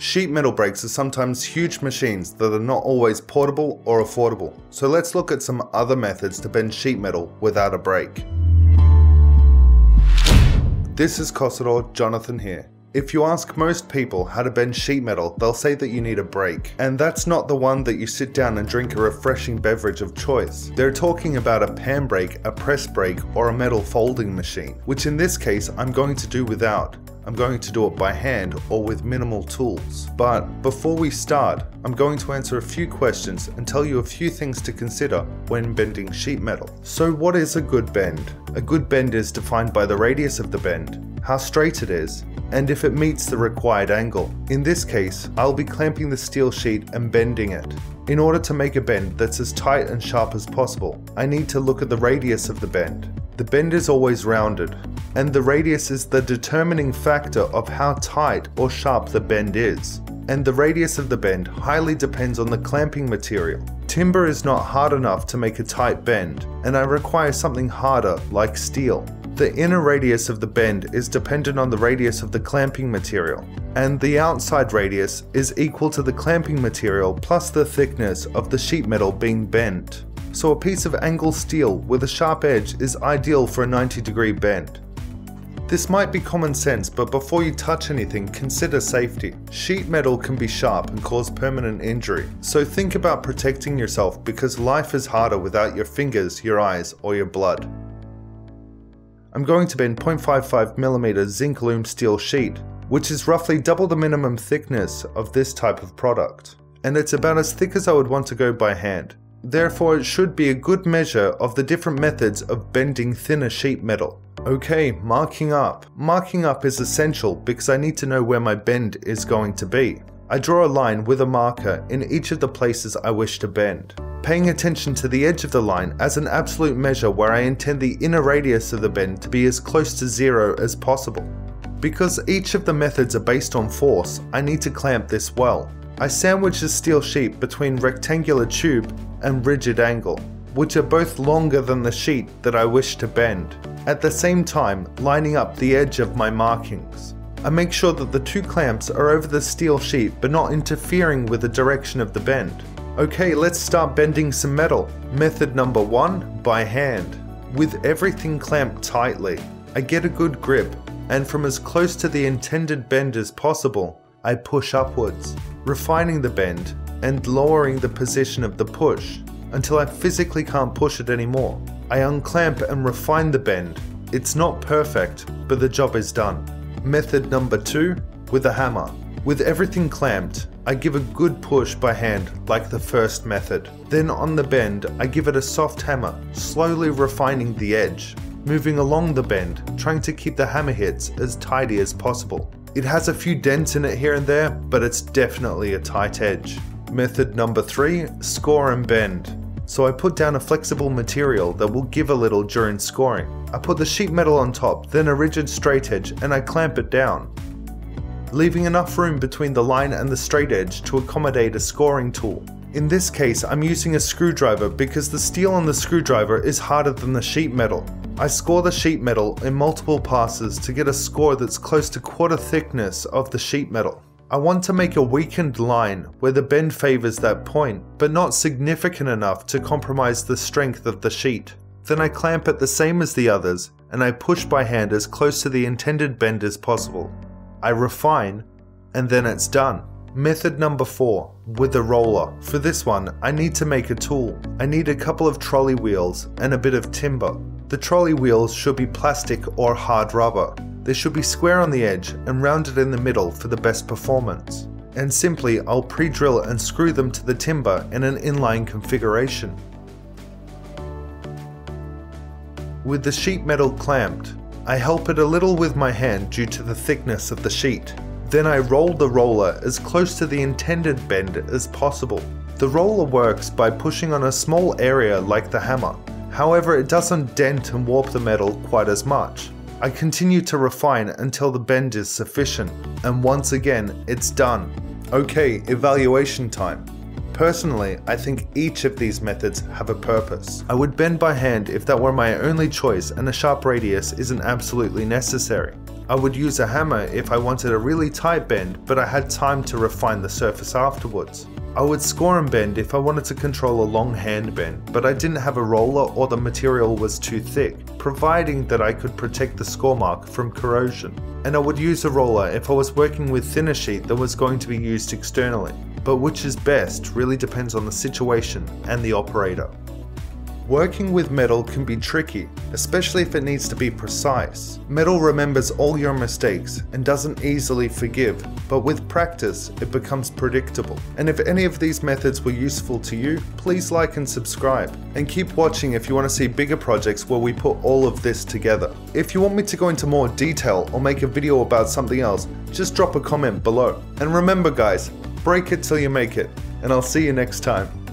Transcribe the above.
Sheet metal brakes are sometimes huge machines that are not always portable or affordable, so let's look at some other methods to bend sheet metal without a brake. This is Cosador, Jonathan here. If you ask most people how to bend sheet metal, they'll say that you need a brake. And that's not the one that you sit down and drink a refreshing beverage of choice. They're talking about a pan brake, a press brake, or a metal folding machine, which in this case I'm going to do without. I'm going to do it by hand or with minimal tools. But before we start, I'm going to answer a few questions and tell you a few things to consider when bending sheet metal. So what is a good bend? A good bend is defined by the radius of the bend, how straight it is, and if it meets the required angle. In this case, I'll be clamping the steel sheet and bending it. In order to make a bend that's as tight and sharp as possible, I need to look at the radius of the bend. The bend is always rounded, and the radius is the determining factor of how tight or sharp the bend is. And the radius of the bend highly depends on the clamping material. Timber is not hard enough to make a tight bend, and I require something harder like steel. The inner radius of the bend is dependent on the radius of the clamping material, and the outside radius is equal to the clamping material plus the thickness of the sheet metal being bent. So a piece of angle steel with a sharp edge is ideal for a 90-degree bend. This might be common sense, but before you touch anything, consider safety. Sheet metal can be sharp and cause permanent injury, so think about protecting yourself because life is harder without your fingers, your eyes, or your blood. I'm going to bend 0.55mm zinc loom steel sheet, which is roughly double the minimum thickness of this type of product, and it's about as thick as I would want to go by hand. Therefore, it should be a good measure of the different methods of bending thinner sheet metal. Okay, marking up. Marking up is essential because I need to know where my bend is going to be. I draw a line with a marker in each of the places I wish to bend, paying attention to the edge of the line as an absolute measure where I intend the inner radius of the bend to be as close to zero as possible. Because each of the methods are based on force, I need to clamp this well. I sandwich the steel sheet between rectangular tube and rigid angle, which are both longer than the sheet that I wish to bend, at the same time lining up the edge of my markings. I make sure that the two clamps are over the steel sheet but not interfering with the direction of the bend. Okay, let's start bending some metal. Method number one, by hand. With everything clamped tightly, I get a good grip, and from as close to the intended bend as possible, I push upwards, refining the bend and lowering the position of the push until I physically can't push it anymore. I unclamp and refine the bend. It's not perfect, but the job is done. Method number two, with a hammer. With everything clamped, I give a good push by hand like the first method. Then on the bend, I give it a soft hammer, slowly refining the edge, moving along the bend, trying to keep the hammer hits as tidy as possible. It has a few dents in it here and there, but it's definitely a tight edge. Method number three, score and bend. So I put down a flexible material that will give a little during scoring. I put the sheet metal on top, then a rigid straight edge, and I clamp it down, leaving enough room between the line and the straight edge to accommodate a scoring tool. In this case, I'm using a screwdriver because the steel on the screwdriver is harder than the sheet metal. I score the sheet metal in multiple passes to get a score that's close to quarter thickness of the sheet metal. I want to make a weakened line where the bend favors that point, but not significant enough to compromise the strength of the sheet. Then I clamp it the same as the others, and I push by hand as close to the intended bend as possible. I refine, and then it's done. Method number four, with a roller. For this one, I need to make a tool. I need a couple of trolley wheels and a bit of timber. The trolley wheels should be plastic or hard rubber. They should be square on the edge and rounded in the middle for the best performance. And simply, I'll pre-drill and screw them to the timber in an inline configuration. With the sheet metal clamped, I help it a little with my hand due to the thickness of the sheet. Then I roll the roller as close to the intended bend as possible. The roller works by pushing on a small area like the hammer. However, it doesn't dent and warp the metal quite as much. I continue to refine until the bend is sufficient, and once again, it's done. Okay, evaluation time. Personally, I think each of these methods have a purpose. I would bend by hand if that were my only choice and a sharp radius isn't absolutely necessary. I would use a hammer if I wanted a really tight bend, but I had time to refine the surface afterwards. I would score and bend if I wanted to control a long hand bend, but I didn't have a roller or the material was too thick, providing that I could protect the score mark from corrosion. And I would use a roller if I was working with thinner sheet that was going to be used externally, but which is best really depends on the situation and the operator. Working with metal can be tricky, especially if it needs to be precise. Metal remembers all your mistakes and doesn't easily forgive, but with practice, it becomes predictable. And if any of these methods were useful to you, please like and subscribe. And keep watching if you want to see bigger projects where we put all of this together. If you want me to go into more detail or make a video about something else, just drop a comment below. And remember guys, break it till you make it, and I'll see you next time.